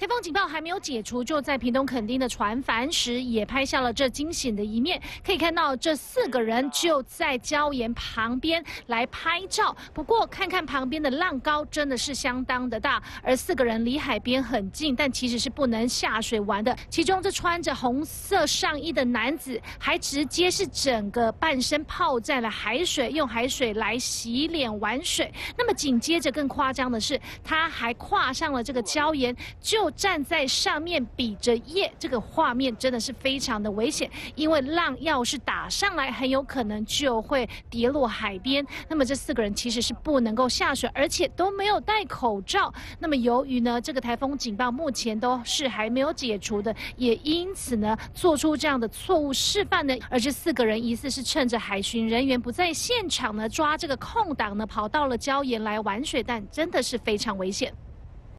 台风警报还没有解除，就在屏东垦丁的船帆石也拍下了这惊险的一面。可以看到，这4个人就在礁岩旁边来拍照。不过，看看旁边的浪高真的是相当的大，而4个人离海边很近，但其实是不能下水玩的。其中，这穿着红色上衣的男子还直接是整个半身泡在了海水，用海水来洗脸玩水。那么紧接着更夸张的是，他还跨上了这个礁岩就 站在上面比着耶，这个画面真的是非常的危险，因为浪要是打上来，很有可能就会跌落海边。那么这4个人其实是不能够下水，而且都没有戴口罩。那么由于呢，这个台风警报目前都是还没有解除的，也因此呢，做出这样的错误示范呢。而这4个人疑似是趁着海巡人员不在现场呢，抓这个空档呢，跑到了礁岩来玩水，但真的是非常危险。